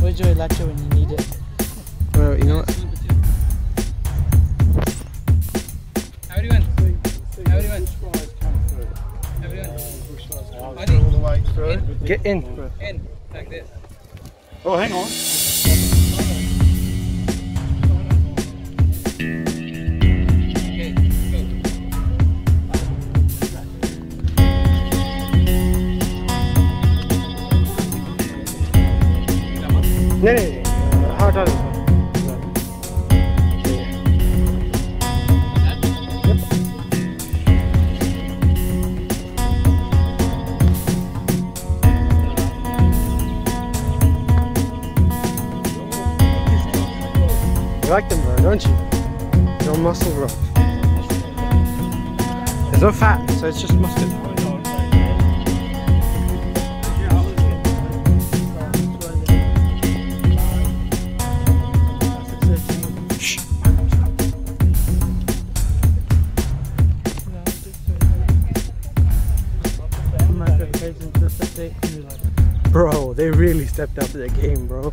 Where's your electro when you need it? Well, you know what? Everyone. Get in. In, like this. Oh, hang on. Nee, hard on. You like them though, don't you? No muscle, bro. There's no fat, so it's just muscle. Bro, they really stepped up their game, bro.